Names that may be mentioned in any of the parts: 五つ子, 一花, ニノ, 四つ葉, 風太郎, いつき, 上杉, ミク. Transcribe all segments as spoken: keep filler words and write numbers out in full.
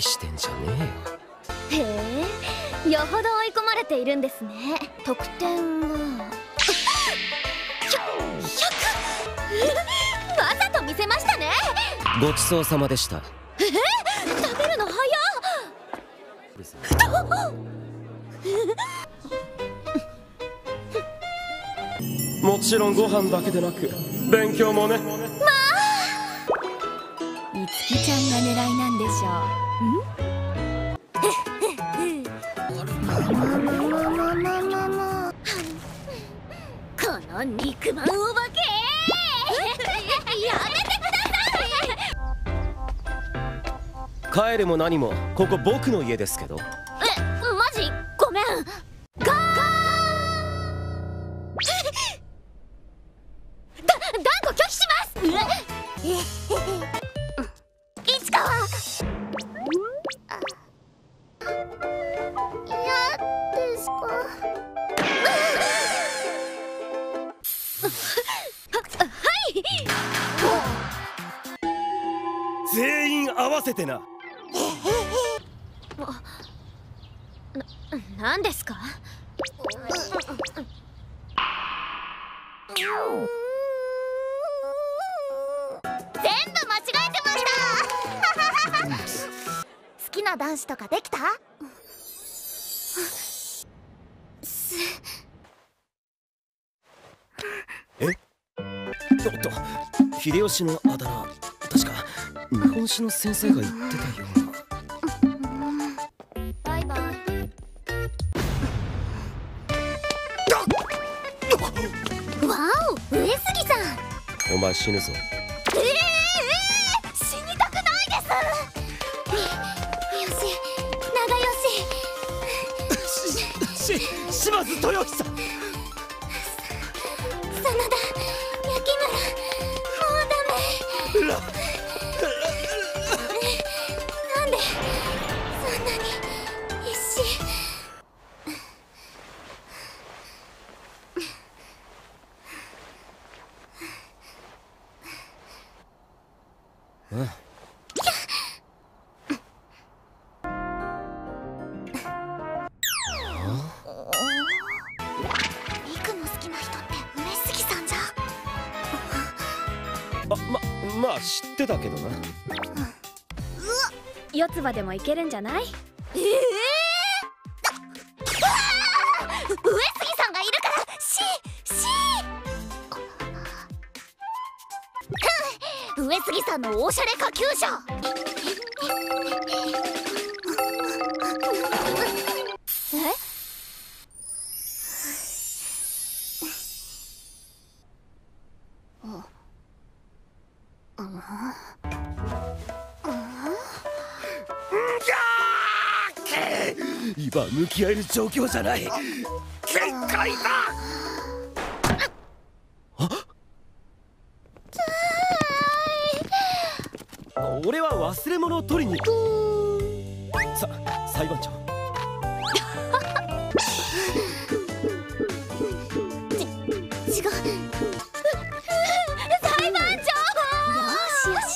りしてんじゃねえよ。へえ、よほど追い込まれているんですね。得点はひゃく わざと見せましたね。ごちそうさまでした。えー、食べるの早っもちろんご飯だけでなく勉強もね。まあ、いつきちゃんが狙いなんでしょう。んこの肉まんお化けやめてください。帰るも何もここ僕の家ですけど。え、マジごめん。ゴーだ、断固拒否します市川。いやですか全員合わせてな。な、なんですか。全部間違えてました好きな男子とかできた？え？おっと、秀吉のあだ名確か日本史の先生が言ってたような。バイバイ。わお、上杉さん、お前死ぬぞ。ええええ、死にたくないです。み、三好、長吉。し、し、島津豊久。知ってたけどな。うわ、四つ葉でもいけるんじゃない？ええー、上杉さんがいるから。し、し、うん、上杉さんのおしゃれ下級者え？今向き合える状況じゃない。限界だ。俺は忘れ物を取りに行く。さ、裁判長ち、違う裁判長。よしよし。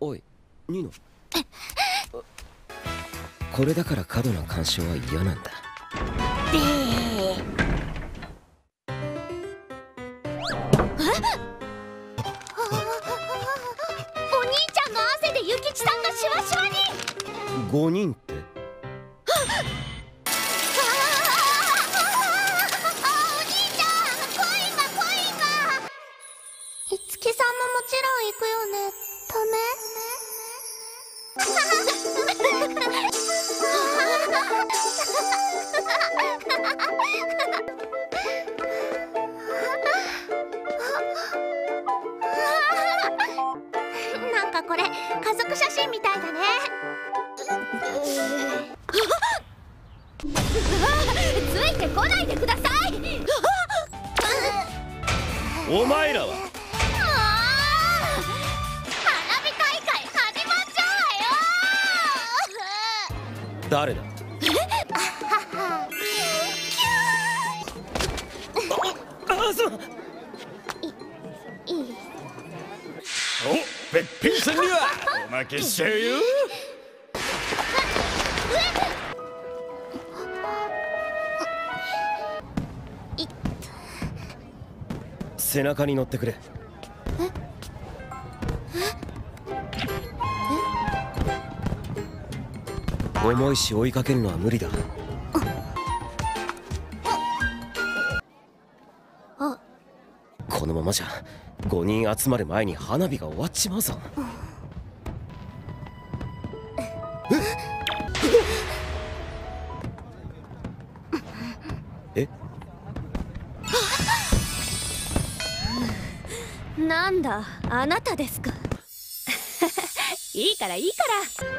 おい、ニノ、これだから過度な干渉は嫌なんだ。でえ、お兄ちゃんの汗で諭吉さんがシワシワに。ごにんってこれ、家族写真みたいだね。ついてこないでくださいお前らは。花火大会始まっちゃうわよ誰だあ、そう。い、いい。おべっぴんさんにはおまけしちゃうよ。背中に乗ってくれ。重いし追いかけるのは無理だ。このままじゃごにん集まる前に花火が終わっちまうぞ。え？なんだ、あなたですか。いいからいいから。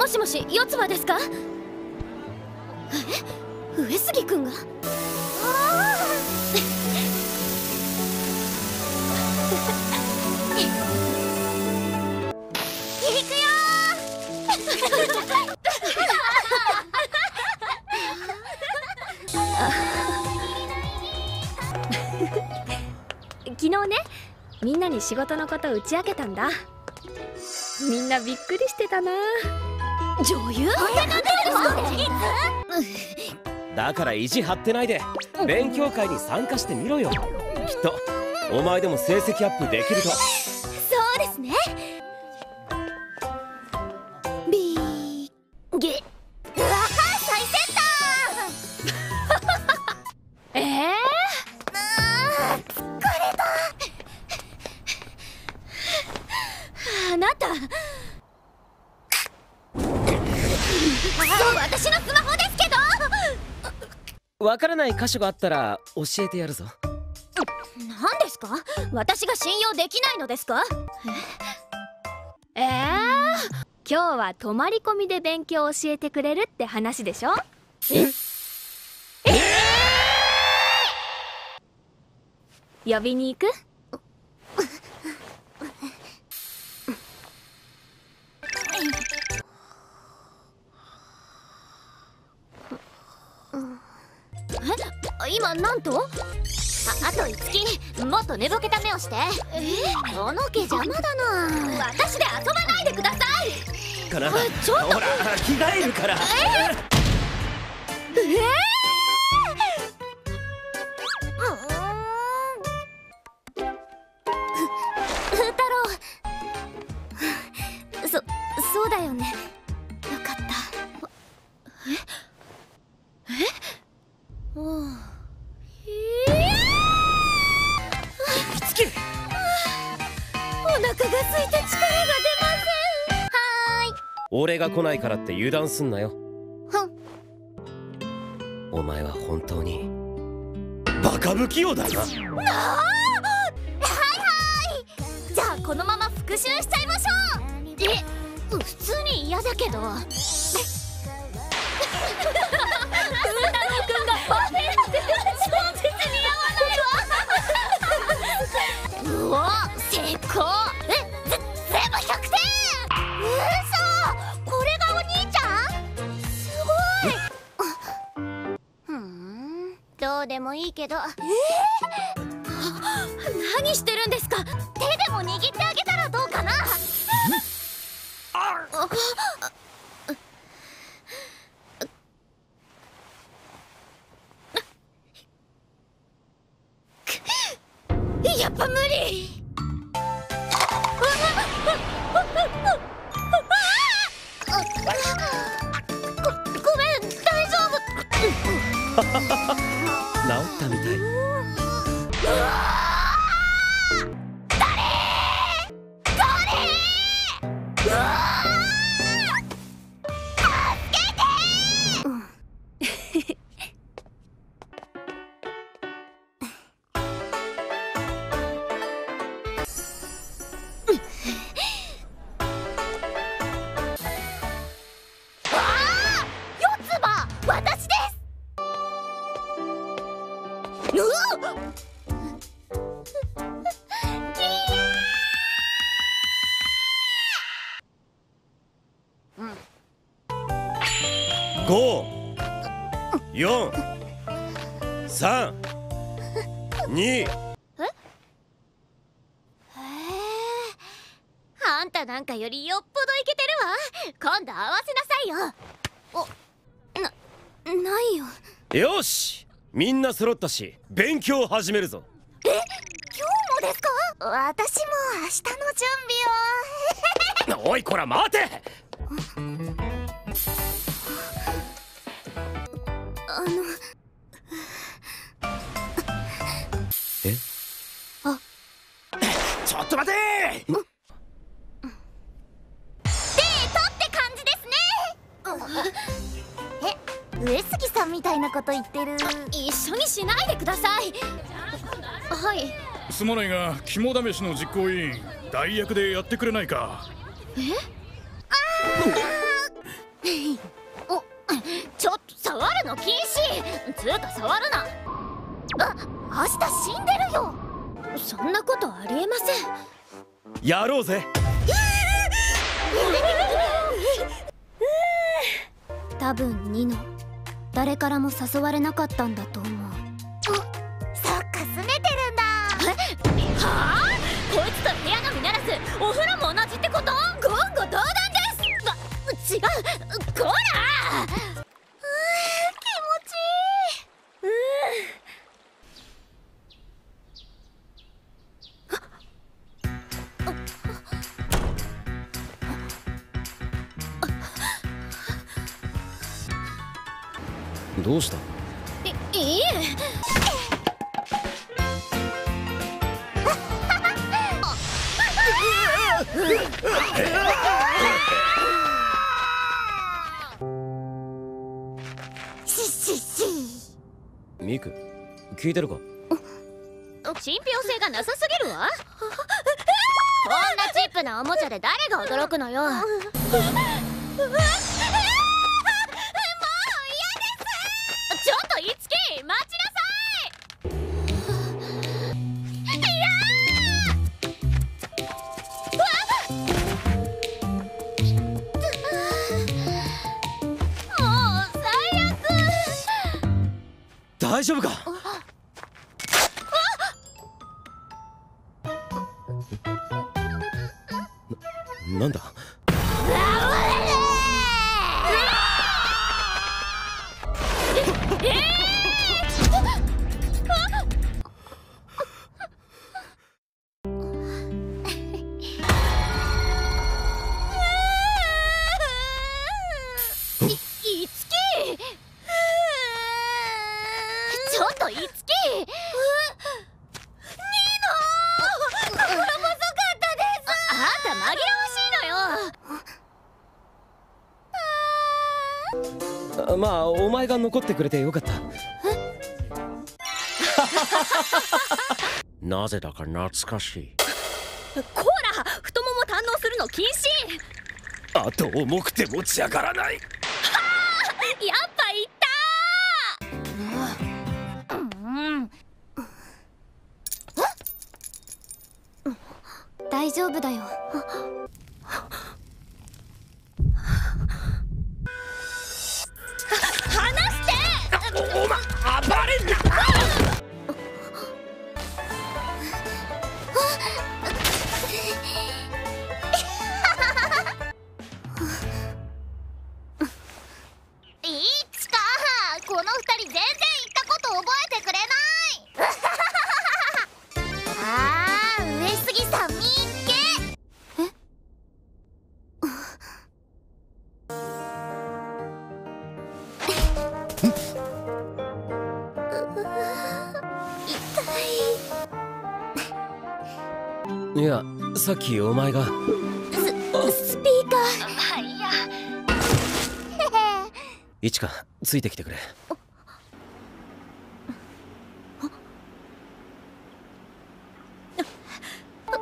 もしもし、四つ葉ですか？え、上杉君が？昨日ね、みんなに仕事のことを打ち明けたんだ。みんなびっくりしてたな。女優？だから意地張ってないで勉強会に参加してみろよ。きっとお前でも成績アップできると。そうですね。ビーゲうわー最先端。ええー、あー疲れた。あなた私のスマホですけど。わからない箇所があったら教えてやるぞ。何ですか？私が信用できないのですか？ええー、今日は泊まり込みで勉強を教えてくれるって話でしょ？ええー、呼びに行く？今なんと あ, あといつきもっと寝ぼけた目をして。えおのけ邪魔だな。私で遊ばないでくださいかな。ちょっとほら着替えるから。えええふうたろう。そそうだよね。よかった。ええうんがついて力が出ません。はーい。俺が来ないからって油断すんなよ。ふん。お前は本当にバカ不器用だな。なー。はいはい。じゃあこのまま復習しちゃいましょう。え、普通に嫌だけど。風太郎君がパーフェクト。超絶に合わないわ。うお、成功。でもいいけど、えー、何してるんですか。手でも握ってあげたらどうかな。やっぱ無理。ご, ごめん、大丈夫。治ったみたい。うわ誰誰。うわ助けて。よん さん に。 え？へえ、あんたなんかよりよっぽどイケてるわ。今度合わせなさいよ。お、な、ないよ。よし、みんな揃ったし勉強を始めるぞ。え、今日もですか？私も明日の準備を。おい、こら待て。あの、え？あ、ちょっと待てー。手取って感じですね。え、上杉さんみたいなこと言ってる。一緒にしないでください。はい。すまないが、肝試しの実行委員、代役でやってくれないか。え？ああ。ちょっと触るの禁止。つうか触るな。あ、明日死んでるよ。そんなことありえません。やろうぜ。多分ニノ、誰からも誘われなかったんだと思う。お、そっか、拗ねてるんだ。え、はあ、こいつと部屋のみならずお風呂も同じってこと。言語道断です。違う、こら。どうした？い、いいえ。ししし。ミク、聞いてるか？信憑性がなさすぎるわ。こんなチップなおもちゃで誰が驚くのよ。大丈夫か？な、なんだ？まあ、お前が残ってくれてよかった。なぜだか懐かしい。こら、太もも堪能するの禁止。あと重くて持ち上がらない。はあ、やっぱいったー、うん、大丈夫だよ。いや、さっきお前が。ス、スピーカー。まあいいや。いちか、ついてきてくれ。あ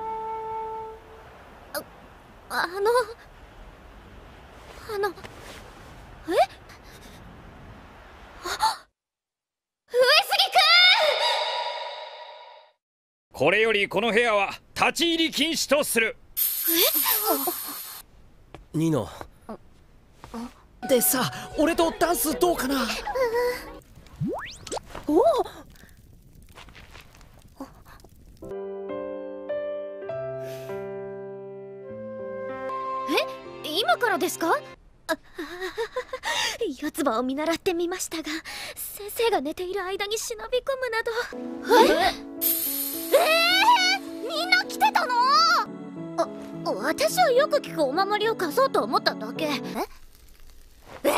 の、あの、え？これよりこの部屋は立ち入り禁止とする。ニノでさ、俺とダンスどうかな？おえ、今からですか？あ、四つ葉を見習ってみましたが、先生が寝ている間に忍び込むなど。ええー、みんな来てたの？あ、私はよく聞くお守りを貸そうと思っただけ。え？えー、なんで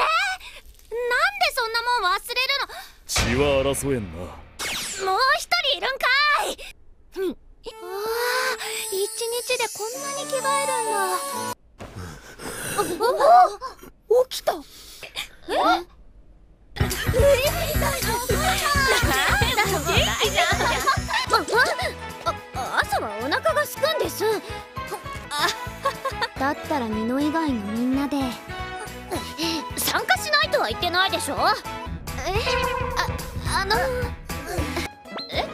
そんなもん忘れるの？血は争えんな。もう一人いるんかい。うん、わあ、一日でこんなに着替えるんだ。お、起きた。え？え？朝はお腹がすくんです。だったらミノ以外のみんなで。参加しないとは言ってないでしょ。え、あ、あの、え、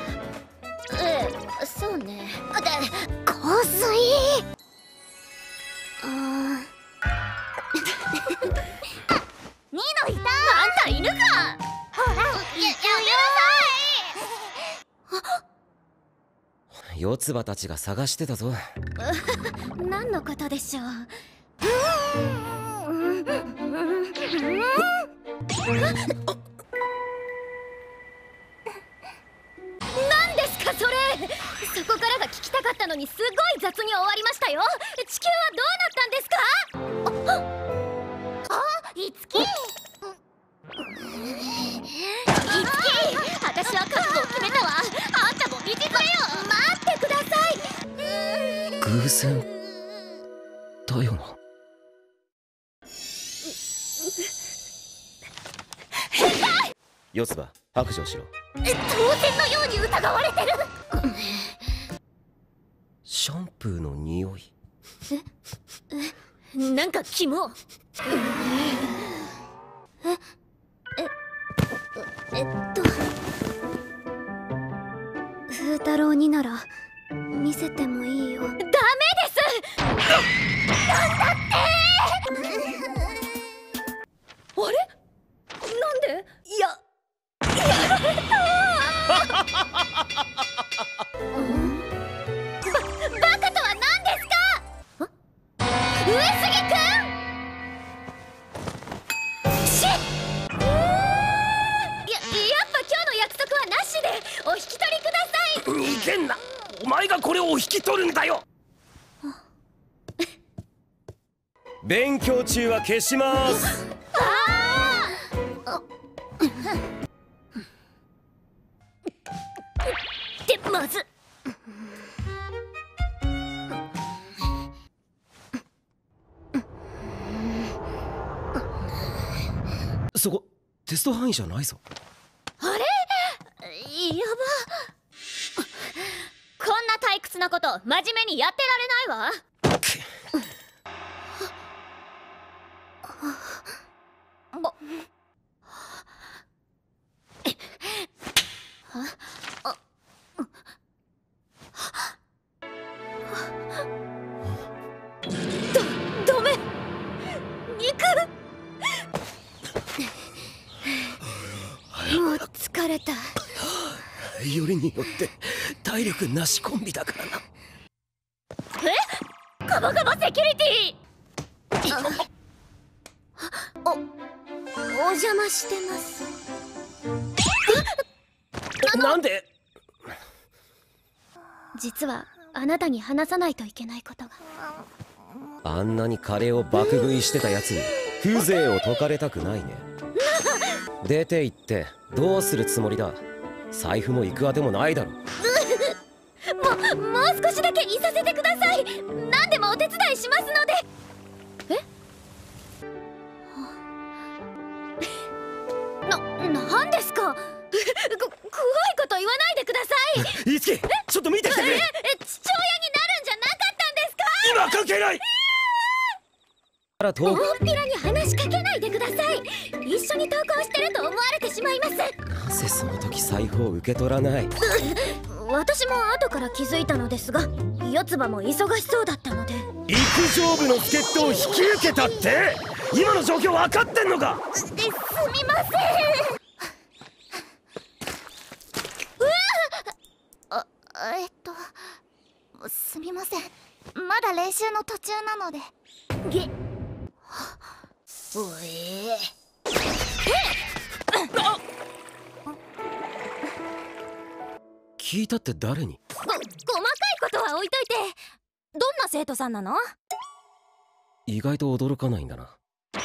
え、そうね。で、香水。ああ。ミノいた。あんた犬か。ほら、やめなさい。四つ葉たちが探してたぞ。何のことでしょう。なんですかそれ。そこからが聞きたかったのに、すごい雑に終わりましたよ。地球はどうなったんですか？あ、いつき。いつき、私は覚悟を決めたわ。あんたも見てくれよ。待ってください。偶然だよな。四つ葉、白状しろ。当然のように疑われてる。シャンプーの匂い。え、なんかキモ。え、え、えっと。風太郎になら見せてもいいよ。ダメです。なんだって。あれ？なんで？いや。やられたー。バ、バカとは何ですか？上杉くん。し。や、やっぱ今日の約束はなしで、お引き取りください。いけんな。お前がこれをお引き取るんだよ。勉強中は消します。ああ。まずそこテスト範囲じゃないぞ。あれ、やば。こんな退屈なこと真面目にやってられないわ。よりによって体力なしコンビだからな。え、カバカバセキュリティ。お、お邪魔してます。なんで？実はあなたに話さないといけないことが。あんなにカレーを爆食いしてたやつに風情を解かれたくないね。出て行ってどうするつもりだ。財布も行くあてもないだろ。もう、もう少しだけいさせてください。何でもお手伝いしますので。え？な、なんですか。こ、怖いこと言わないでください。いつき、ちょっと見てきてくれ。え、父親になるんじゃなかったんですか。今関係ない。大っぴらに話しかけないでください。一緒に登校してると思われてしまいます。なぜその時財布を受け取らない。私も後から気づいたのですが、四つ葉も忙しそうだったので。陸上部の助っ人を引き受けたって、今の状況分かってんのか。 す, すみませんすみません、まだ練習の途中なので。げっおええっ、あ聞いたって誰に？ご、細かいことは置いといて、どんな生徒さんなの？意外と驚かないんだな。ああ、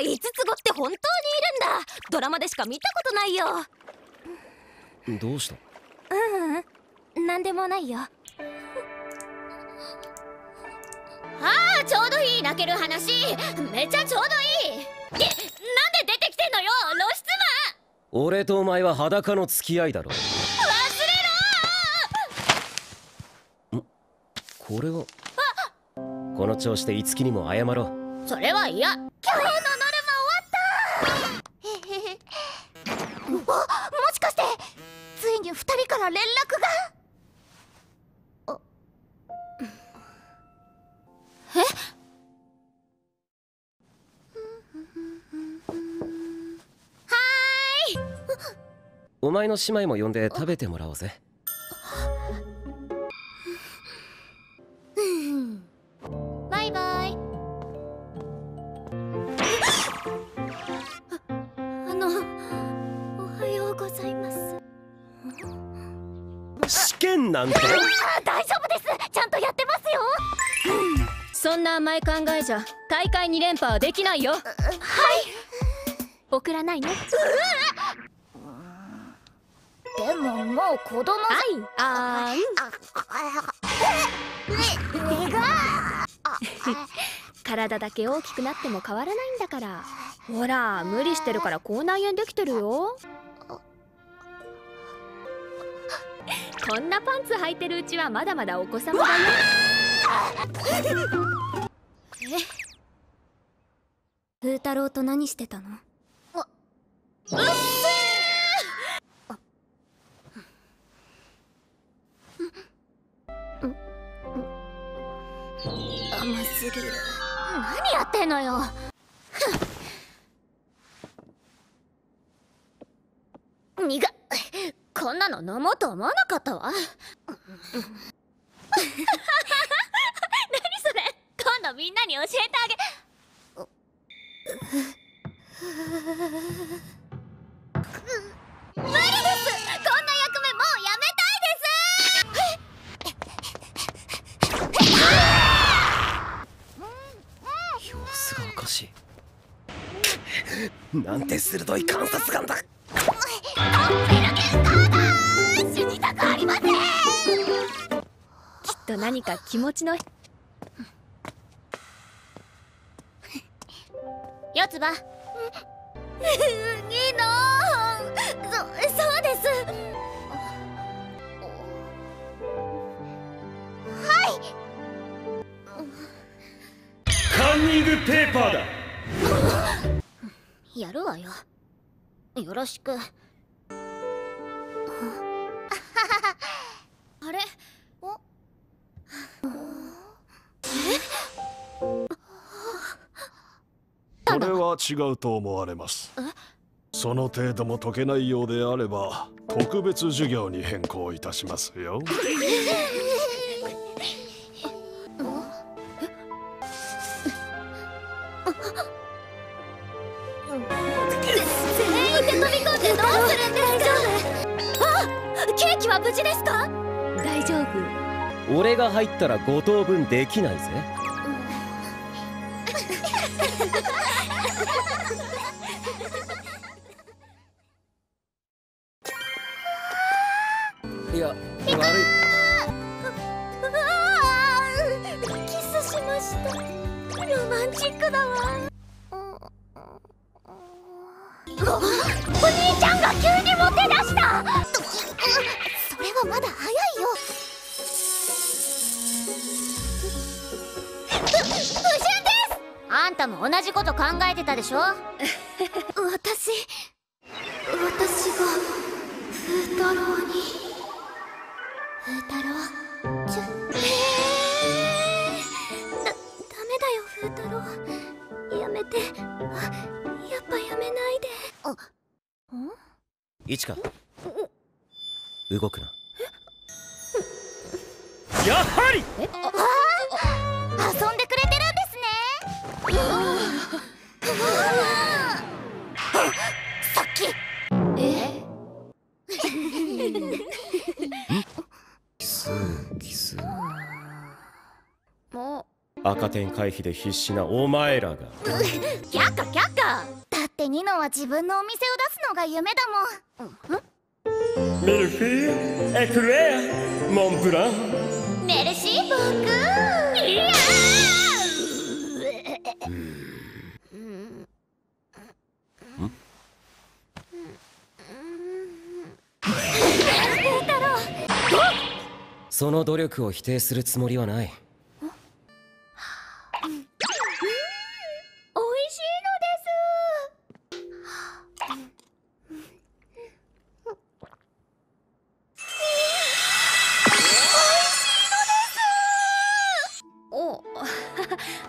五つ子って本当にいるんだ。ドラマでしか見たことないよ。どうした？うんうん、なんでもないよ。ああ、ちょうどいい泣ける話。めちゃちょうどいい。え、なんで出てきてんのよ、露出魔。俺とお前は裸の付き合いだろ。忘れろー。ん、これはこの調子でいつきにも謝ろう。それは嫌。今日のノルマ終わった。あ、もしかしてついに二人から連絡が。え？はーい。お前の姉妹も呼んで食べてもらおうぜ。バイバイ。あの、おはようございます。試験なんて。大丈夫です。ちゃんとやってますよ。うん、そんな甘い考えじゃ大会に連覇はできないよ。はい、送らないね。でももう子供。はい、あーん。体だけ大きくなっても変わらないんだから。ほら、無理してるから口内炎できてるよ。こんなパンツ履いてるうちはまだまだお子様だよ。え、風太郎と何してたの？あ、うっせー！甘すぎる。何やってんのよ。苦っ。こんなの飲もうと思わなかったわ。みんなに教えてあげ。無理です。こんな役目もうやめたいです。様子がおかしい。なんて鋭い観察眼だ。とっぺらげんかだ。死にたくありません。きっと何か気持ちの。四つ葉。いいの。そ、そうです。はい。カンニングペーパーだ。やるわよ。よろしく。あれ。お。え？これは違うと思われます。その程度も解けないようであれば、特別授業に変更いたしますよ。全員で飛び込んでどうするんですか？あ、ケーキは無事ですか？大丈夫。俺が入ったらご等分できないぜ。いや、悪い。うわあ、キスしました。ロマンチックだわ。お兄ちゃんが急にモテ出した。それはまだ早いよ。不純です。あんたも同じこと考えてたでしょ。私、私が風太郎に。風太郎ちょ、えー、だ、ダメだよ風太郎。やめて。あ、やっぱやめないで。あ、ん？一花、動くな。やはりえああ遊んでくれてるんですね。さっきえキスキスもう赤点回避で必死なお前らがキャカキャカだってニノは自分のお店を出すのが夢だもん。んミルフィーユ、エクレア、モンブラン、メルシーボークー。いやーうんうんその努力を否定するつもりはない。おいしいので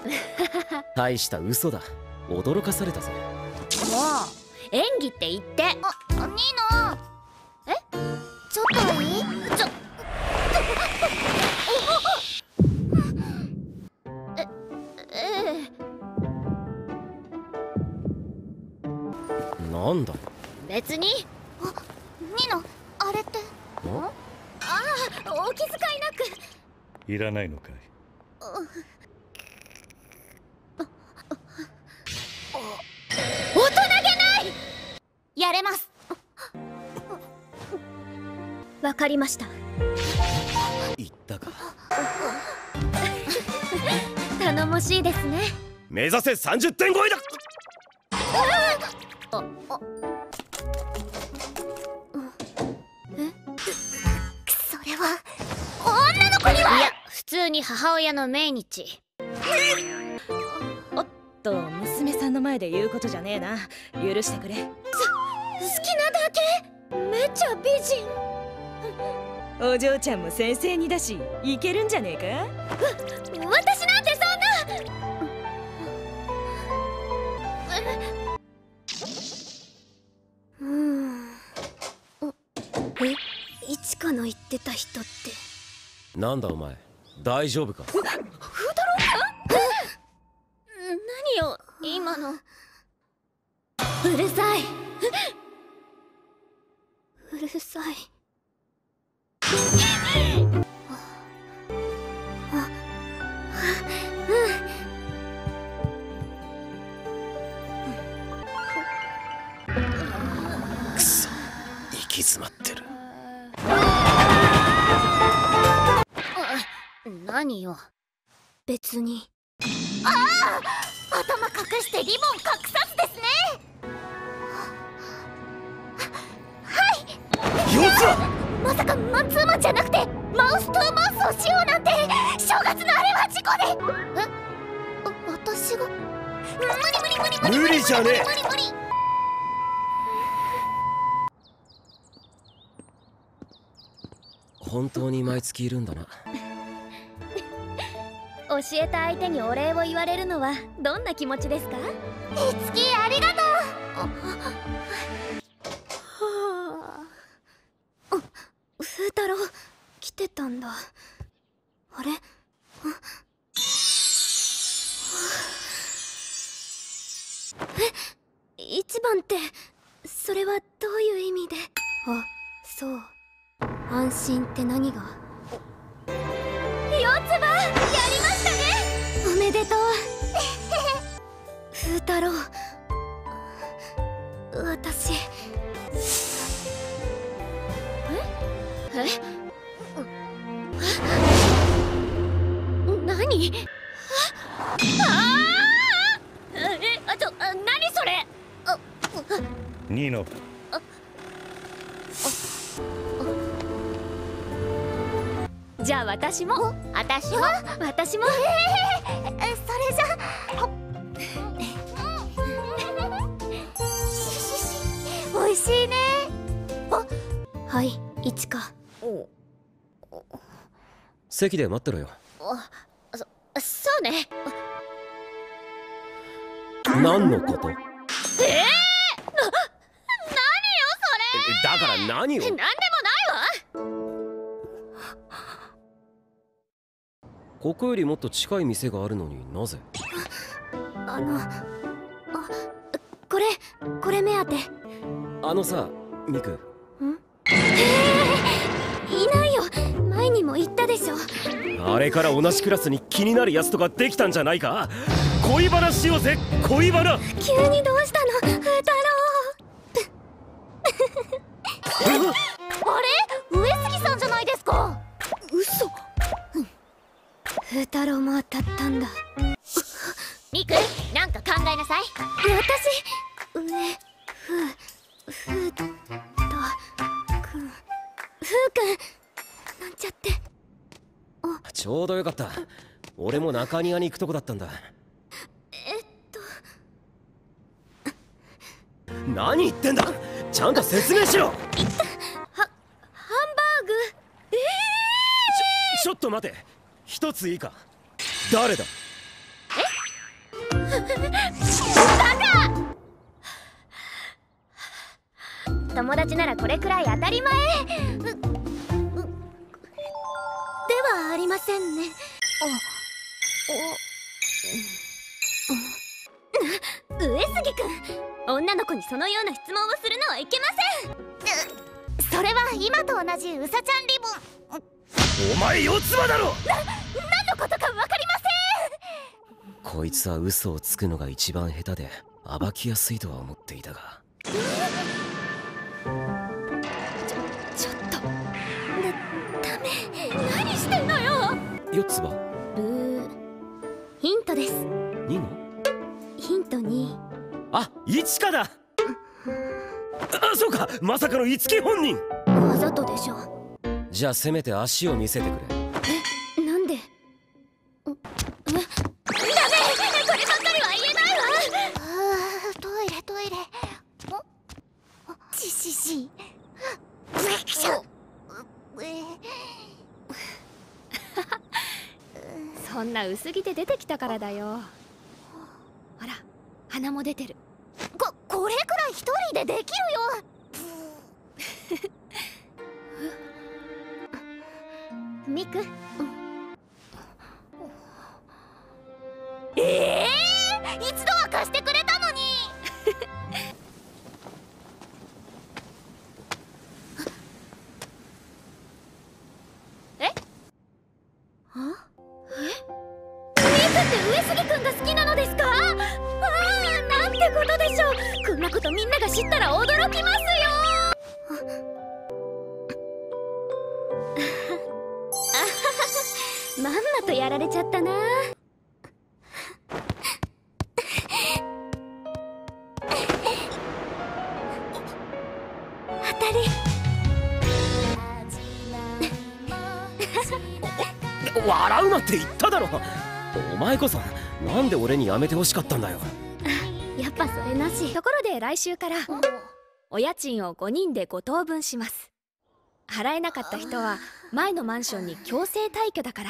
す大した嘘だ。驚かされたぜ。もう演技って言って。あ、ニノえちょっといいちょええなんだ別に。あニノあれってああお気遣いなく。いらないのかい。やれます。わかりました。言ったか。頼もしいですね。目指せさんじゅってん超えだ。ああそれは女の子には。いや普通に母親の命日。おっと娘さんの前で言うことじゃねえな。許してくれ。好きなだけめっちゃ美人。お嬢ちゃんも先生にだしいけるんじゃねえか。わ私なんてそんなうんえいちかの言ってた人ってなんだお前大丈夫か。ふふだろう何よ今のうるさいうるさい。くそ、行き詰まってる。何よ別に。ああ頭隠してリボン隠さずですね。まさかマンツーマンじゃなくてマウストゥーマウスをしようなんて。正月のあれは事故で。え私が無理無理無理無理無理じゃねえ。本当に毎月いるんだな。教えた相手にお礼を言われるのはどんな気持ちですか。いつきありがとう。風太郎来てたんだ。あれ？え、一番ってそれはどういう意味で？あ、そう。安心って何が？四つ葉やりましたね。おめでとう。風太郎、私。え何えあと何それ。ニノじゃあ私も私も私もええそれじゃおいしいね。はいいちか席で待ってろよ。あ、そ、そうね。何のこと？ええー、な、何よそれ。だから何を？何でもないわ。ここよりもっと近い店があるのになぜ？あの、あ、これ、これ目当て。あのさ、ミク。ん？えー、いないよ。前にも言ったでしょ。あれから同じクラスに気になるやつとかできたんじゃないか？恋バナしようぜ、恋バナ。急にどうしたの、風太郎。あれ、上杉さんじゃないですか。嘘。風太郎も当たったんだ。ミク、なんか考えなさい。私、上、ふ、ふと、くん、ふうくん、なんちゃって。あ、ちょうどよかった。俺も中庭に行くとこだったんだ。えっと。何言ってんだ。ちゃんと説明しろ。は、ハンバーグ。ええー。ちょ、ちょっと待て。一ついいか。誰だ？え？バカ！友達ならこれくらい当たり前。う、う、ではありませんね。お、お、うん、上杉君、女の子にそのような質問をするのはいけません。それは今と同じウサちゃんリボン。お前四つ葉だろ。な、何のことか分かりません。こいつは嘘をつくのが一番下手で暴きやすいとは思っていたが。ちょ、ちょっとダメ。何してんのよ。四つ葉。うー、ヒントです。にのヒントに。あ、一華だ。あ、そうか、まさかの一華本人。わざとでしょ。じゃあせめて足を見せてくれ。え、なんで？え、ダメ！こればっかりは言えないわ。あー、トイレトイレ。お、ちしし。そんな薄着で出てきたからだよ。ほら、鼻も出てる。こ、これくらい一人でできるよ。ミク、ええー、一度は貸してくれたのに。え？あ？え？ミクって上杉君が好きなのですか？ああ、なんてことでしょう。こんなことみんなが知ったら驚きますよ。まんまとやられちゃったな。当たり。笑うなって言っただろ。お前こそなんで俺にやめてほしかったんだよ。やっぱそれなし。ところで来週からお家賃をごにんでご等分します。払えなかった人は前のマンションに強制退去だから、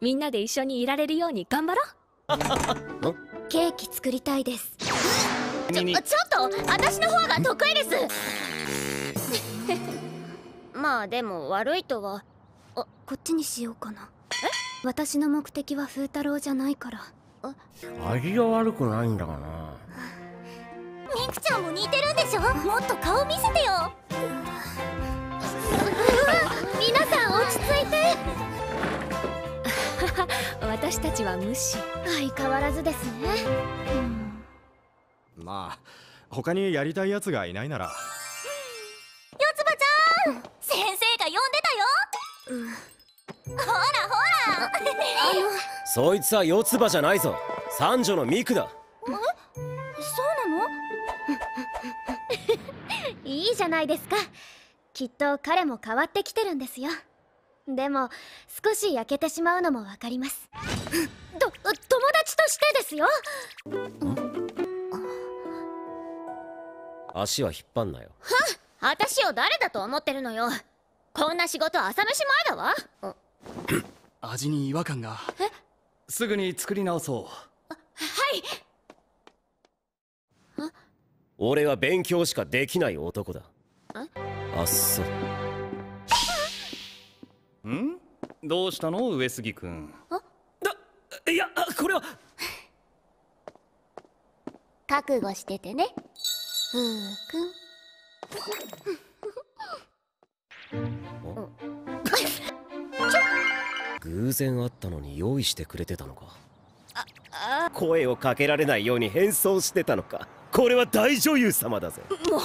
みんなで一緒にいられるように頑張ろう。ケーキ作りたいです。ちょ、ちょっと私の方が得意です。まあでも悪いとは。あ、こっちにしようかな。え、私の目的は風太郎じゃないから。味が悪くないんだがな。ミクちゃんも似てるんでしょ。もっと顔見せてよ。皆さん落ち着いて。私たちは無視。相変わらずですね、うん、まあ他にやりたいやつがいないなら。よつばちゃん、うん、先生が呼んでたよ、うん、ほらほら。そいつはよつばじゃないぞ、三女のミクだ。え、そうなの？いいじゃないですか。きっと彼も変わってきてるんですよ。でも少し焼けてしまうのもわかります。と、友達としてですよ。足は引っ張んなよ。はっ、私を誰だと思ってるのよ。こんな仕事朝飯前だわ。味に違和感が。え、すぐに作り直そう。はい。俺は勉強しかできない男だ。あっそ。ん？どうしたの、上杉君。あ？いや、これは覚悟しててね、ふうくん。偶然会ったのに用意してくれてたのか。ああ、声をかけられないように変装してたのか。これは大女優様だぜ。もう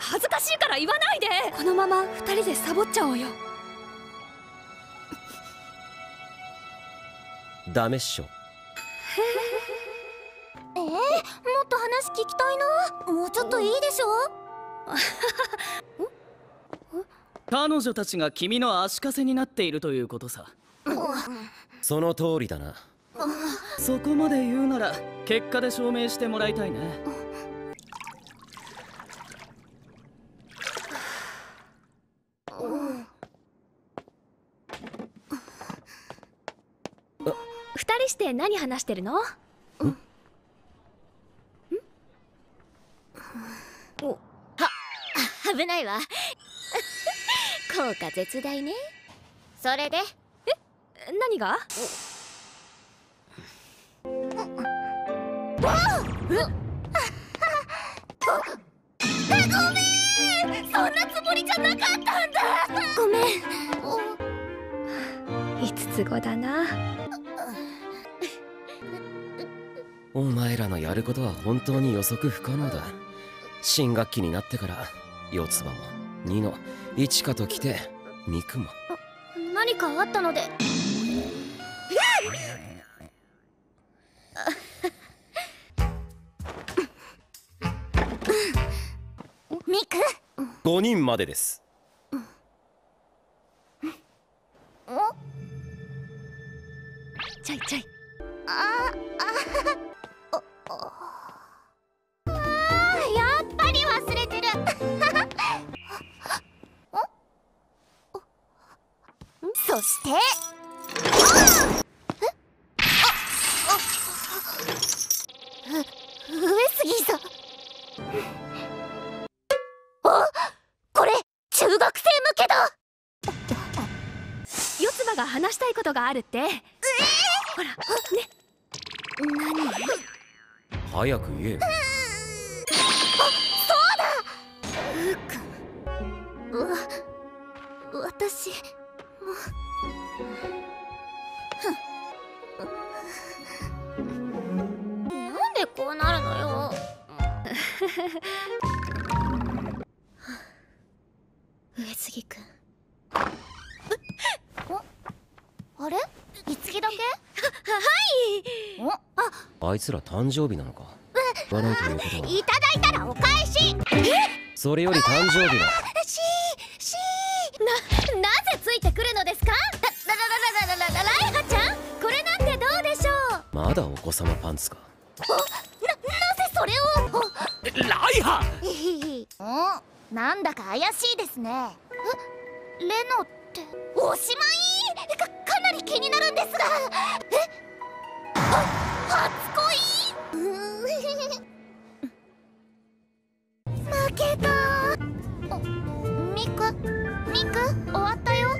恥ずかしいから言わないで。このまま二人でサボっちゃおうよ。ダメっしょ。えー、もっと話聞きたいな。もうちょっといいでしょ彼女たちが君の足かせになっているということさ。その通りだな。そこまで言うなら結果で証明してもらいたいね。二人して何話してるの？危ないわ効果絶大ね。それで、え、何が？ごめん、そんなつもりじゃなかったんだ。ごめん。五つ子だな。お前らのやることは本当に予測不可能だ。新学期になってから四つ葉も二の一花と来て三九も何かあったので。ごにんまでです。ちょいちょい。ああ、ああ、やっぱり忘れてる。そして。上杉さん。が話したいことがあるって。ええー、ほら、ね。何？早く言えよ。あ、そうだ。うーくん。わ、私も。なんでこうなるのよ。上杉くん。あれ？いつきだけ？は、はい。お、あ、あいつら誕生日なのか。バランということは。いただいたらお返し。え？それより誕生日だ。しーしー。な、なぜついてくるのですか？だ、だ、だ、だ、だ、だ、ライハちゃん、これなんてどうでしょう。まだお子様パンツか。な、なぜそれを。ライハ。お、なんだか怪しいですね。え、レノっておしまい？か、かなり気になるんですが。え、は、初恋？負けたー。ミク、ミク、終わったよ。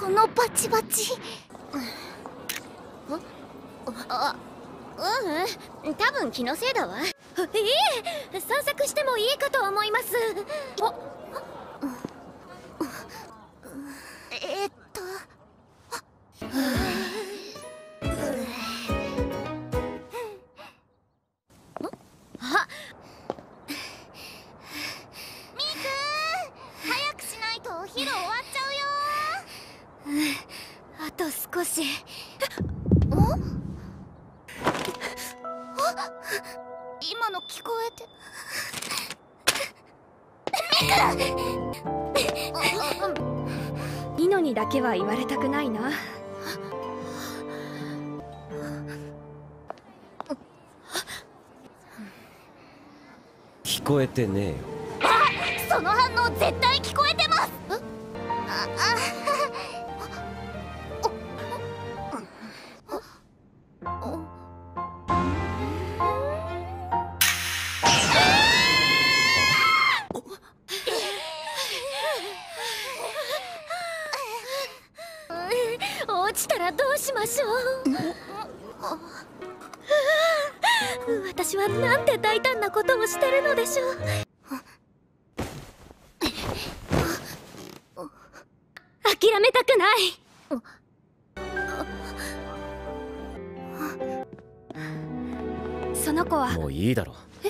このバチバチ。あ、ううん、多分気のせいだわ。いい、散策してもいいかと思います。あ、えっと、あ、みーくん、早くしないとお昼終わっちゃうよ。あと少し。今の聞こえて。みのにだけは言われたくないな。聞こえてねえよ。あ、その反応絶対聞こえてます。ああ。落ちたらどうしましょう。私はなんて大胆なことをしてるのでしょう。諦めたくない。その子はもういいだろ。え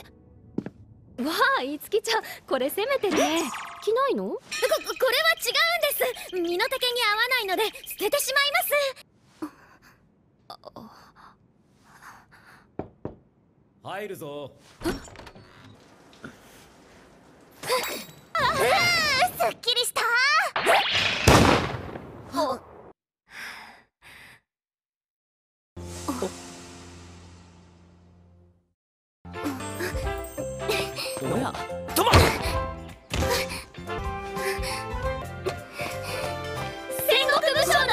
わあ、いつきちゃん、これ攻めてね。着ないの？こ、これは違うんです。身の丈に合わないので捨ててしまいます。入るぞ。ああ、すっきりした。あっ、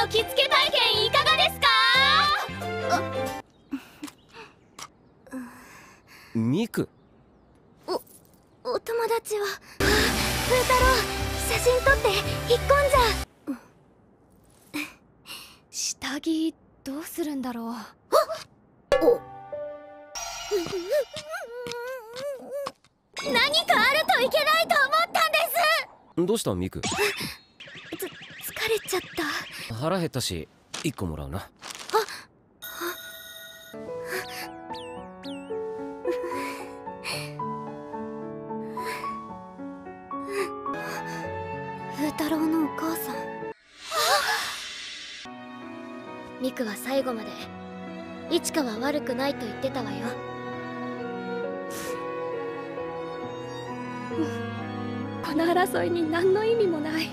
着付け体験いかがですか？ミク、おお友達は風太郎。写真撮って引っ込んじゃ。下着どうするんだろう。お何かあるといけないと思ったんです。どうしたミク？疲れちゃった。腹減ったしいっこもらうな。あっ、風太郎のお母さん。ミクは最後までイチカは悪くないと言ってたわよ。この争いに何の意味もない。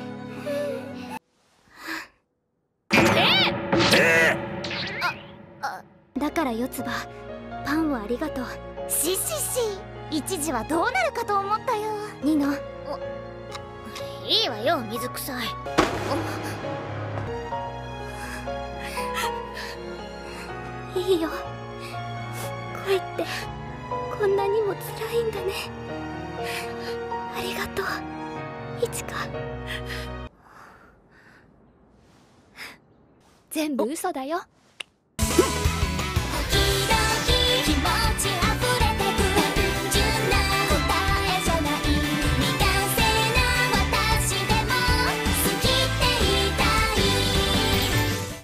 だから四つ葉、パンをありがとう。ししし、一時はどうなるかと思ったよ。ニノ、いいわよ、水臭い。いいよ、恋ってこんなにも辛いんだね。ありがとう、いちか。全部嘘だよ。